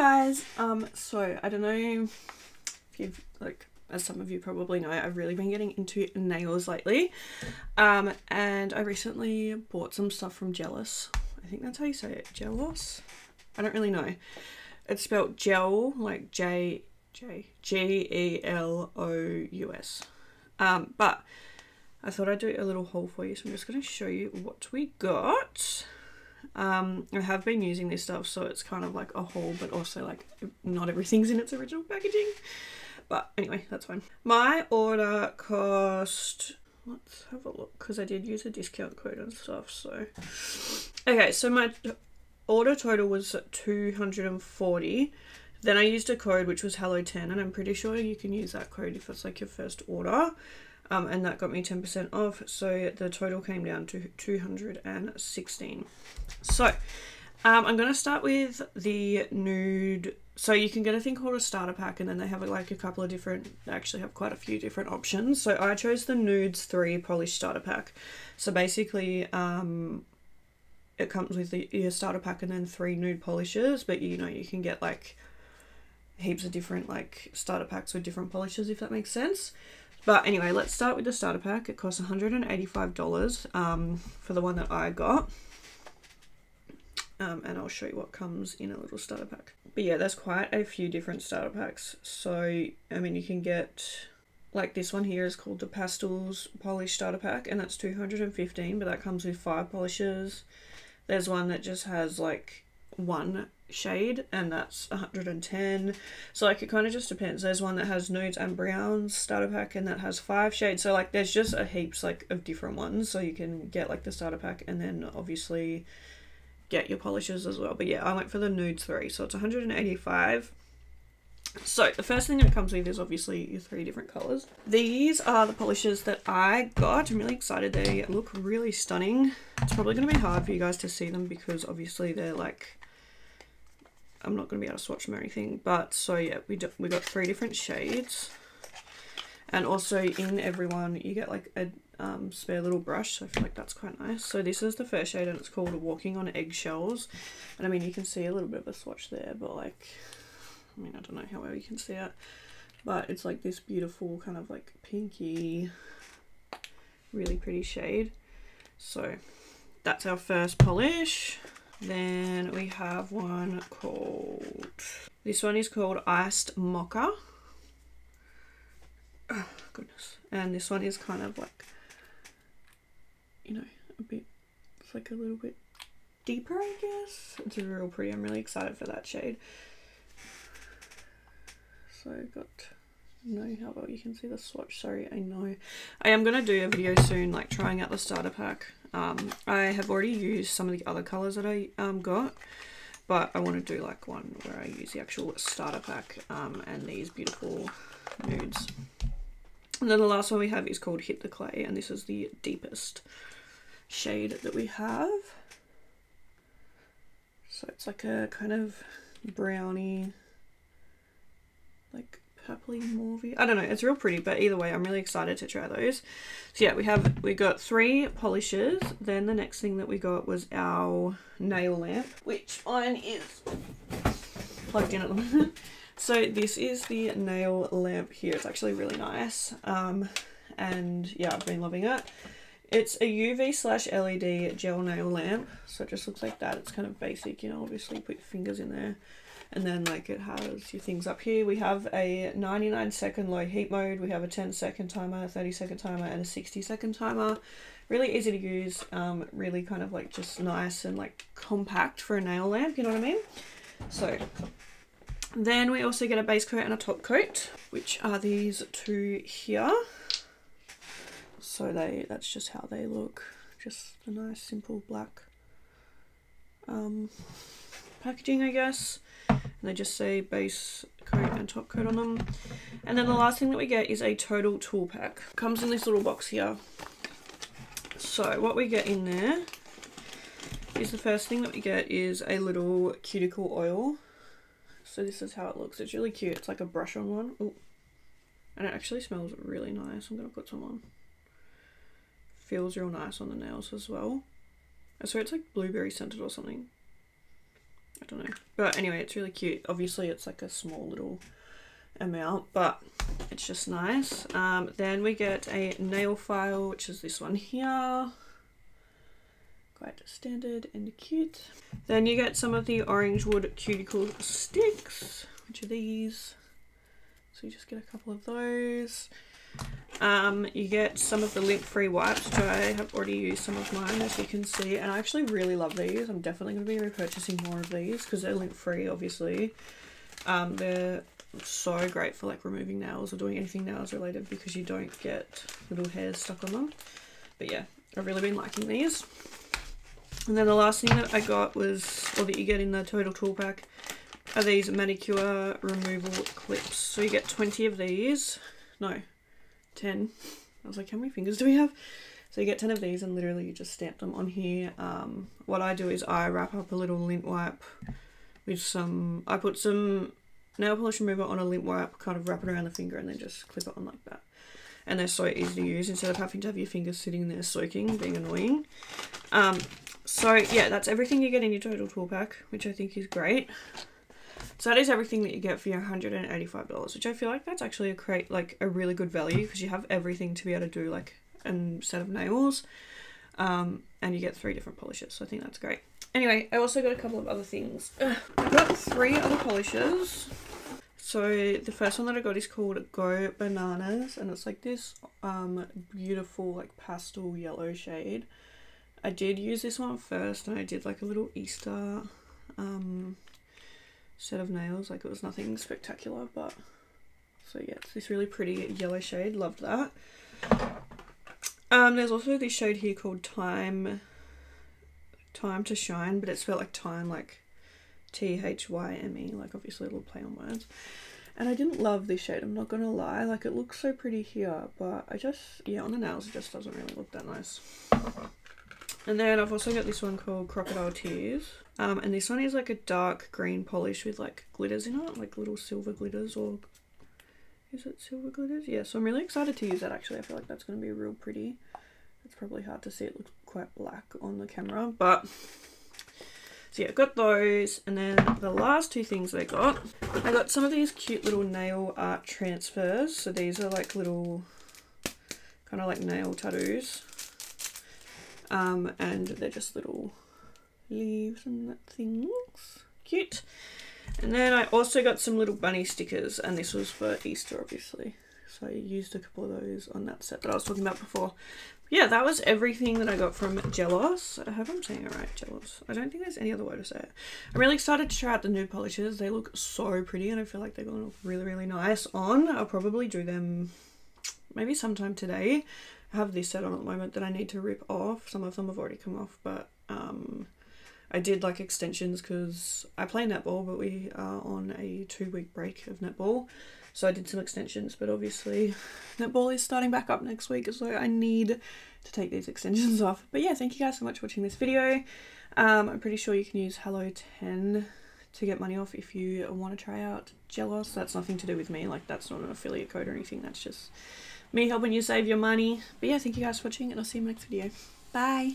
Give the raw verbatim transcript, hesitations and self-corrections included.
guys, um so I don't know if you've, like, as some of you probably know, I've really been getting into nails lately, um and I recently bought some stuff from Gelous. I think that's how you say it, Gelous. I don't really know. It's spelled gel, like J J G E L O U S. Um, but I thought I'd do a little haul for you, so I'm just going to show you what we got. Um, I have been using this stuff, so it's kind of like a haul, but also like not everything's in its original packaging. But anyway, that's fine. My order cost, let's have a look, because I did use a discount code and stuff. So okay, so my order total was two hundred and forty. Then I used a code which was hello ten, and I'm pretty sure you can use that code if it's like your first order, um, and that got me ten percent off, so the total came down to two hundred and sixteen. So um, I'm going to start with the nude. So you can get a thing called a starter pack, and then they have like a couple of different, they actually have quite a few different options. So I chose the nudes three polish starter pack. So basically um, it comes with the, your starter pack and then three nude polishes, but you know, you can get like heaps of different like starter packs with different polishes, if that makes sense. But anyway, let's start with the starter pack. It costs one hundred and eighty-five dollars um, for the one that I got, um, and I'll show you what comes in a little starter pack. But yeah, there's quite a few different starter packs. So I mean, you can get like this one here is called the Pastels Polish Starter Pack, and that's two hundred and fifteen dollars, but that comes with five polishes. There's one that just has like one shade, and that's one hundred and ten. So like it kind of just depends. There's one that has nudes and browns starter pack, and that has five shades. So like there's just a heaps like of different ones, so you can get like the starter pack and then obviously get your polishes as well. But yeah, I went for the nudes three, so it's one hundred and eighty-five. So the first thing that comes with is obviously your three different colors. These are the polishes that I got. I'm really excited. They look really stunning. It's probably going to be hard for you guys to see them because obviously they're like, I'm not going to be able to swatch them or anything. But so yeah, we, do, we got three different shades. And also in every one, you get like a um, spare little brush. So I feel like that's quite nice. So this is the first shade, and it's called Walking on Eggshells. And I mean, you can see a little bit of a swatch there, but like, I mean, I don't know how well you can see it, but it's like this beautiful kind of like pinky, really pretty shade. So that's our first polish. Then we have one called, this one is called Iced Mocha. Oh, goodness. And this one is kind of like, you know, a bit, it's like a little bit deeper, I guess. It's real pretty. I'm really excited for that shade. So I've got, no, how well you can see the swatch. Sorry, I know. I am going to do a video soon, like trying out the starter pack. Um, I have already used some of the other colours that I um, got, but I want to do like one where I use the actual starter pack um, and these beautiful nudes. And then the last one we have is called Hit the Clay, and this is the deepest shade that we have. So it's like a kind of brownie, like purpley mauvey. I don't know, it's real pretty, but either way I'm really excited to try those. So yeah, we have we got three polishes. Then the next thing that we got was our nail lamp, which mine is plugged in at the moment. So this is the nail lamp here. It's actually really nice, um and yeah, I've been loving it. It's a U V slash L E D gel nail lamp, so it just looks like that. It's kind of basic, you know, obviously put your fingers in there. And then like it has your things up here. We have a ninety-nine second low heat mode. We have a ten second timer, a thirty second timer, and a sixty second timer. Really easy to use. Um, really kind of like just nice and like compact for a nail lamp. You know what I mean? So then we also get a base coat and a top coat, which are these two here. So they, that's just how they look. Just a nice simple black um, packaging, I guess. And they just say base coat and top coat on them. And then the last thing that we get is a total tool pack. Comes in this little box here. So what we get in there is the first thing that we get is a little cuticle oil. So this is how it looks. It's really cute. It's like a brush on one. Ooh. And it actually smells really nice. I'm going to put some on. Feels real nice on the nails as well. So it's like blueberry scented or something. I don't know. But anyway, it's really cute. Obviously it's like a small little amount, but it's just nice. Um, then we get a nail file, which is this one here. Quite standard and cute. Then you get some of the orange wood cuticle sticks, which are these. So you just get a couple of those. Um, you get some of the lint-free wipes, which I have already used some of mine, as you can see. And I actually really love these. I'm definitely going to be repurchasing more of these because they're lint-free, obviously. Um, they're so great for like removing nails or doing anything nails related because you don't get little hairs stuck on them. But yeah, I've really been liking these. And then the last thing that I got was, or that you get in the Total Tool Pack, are these manicure removal clips. So you get twenty of these. No, ten. I was like, how many fingers do we have? So you get ten of these and literally you just stamp them on here. Um, what I do is I wrap up a little lint wipe with some, I put some nail polish remover on a lint wipe, kind of wrap it around the finger and then just clip it on like that. And they're so easy to use instead of having to have your fingers sitting there soaking, being annoying. Um, so yeah, that's everything you get in your Total Tool Pack, which I think is great. So that is everything that you get for your one hundred eighty-five dollars, which I feel like that's actually a great, like a really good value because you have everything to be able to do like a set of nails, um, and you get three different polishes. So I think that's great. Anyway, I also got a couple of other things. Ugh, I got three other polishes. So the first one that I got is called Go Bananas, and it's like this um, beautiful like pastel yellow shade. I did use this one first, and I did like a little Easter um, set of nails. Like it was nothing spectacular, but so yeah, it's this really pretty yellow shade. Loved that. Um, there's also this shade here called Time, Time to Shine, but it's spelled like time, like T H Y M E, like obviously a little play on words. And I didn't love this shade, I'm not gonna lie. Like it looks so pretty here, but I just, yeah, on the nails it just doesn't really look that nice. And then I've also got this one called Crocodile Tears. Um, and this one is like a dark green polish with like glitters in it, like little silver glitters, or is it silver glitters? Yeah, so I'm really excited to use that actually. I feel like that's gonna be real pretty. It's probably hard to see, it looks quite black on the camera, but so yeah, I got those. And then the last two things I got, I got some of these cute little nail art transfers. So these are like little kind of like nail tattoos. Um, and they're just little leaves and things. Cute. And then I also got some little bunny stickers, and this was for Easter, obviously. So I used a couple of those on that set that I was talking about before. Yeah, that was everything that I got from Gelous. I hope I'm saying it right, Gelous. I don't think there's any other way to say it. I'm really excited to try out the new polishes. They look so pretty, and I feel like they're going to look really, really nice on. I'll probably do them maybe sometime today. I have this set on at the moment that I need to rip off. Some of them have already come off, but um, I did like extensions because I play netball, but we are on a two-week break of netball. So I did some extensions, but obviously netball is starting back up next week, so I need to take these extensions off. But yeah, thank you guys so much for watching this video. Um, I'm pretty sure you can use Hello ten to get money off if you want to try out Gelous. That's nothing to do with me, like that's not an affiliate code or anything, that's just me helping you save your money. But yeah, thank you guys for watching, and I'll see you in my next video. Bye!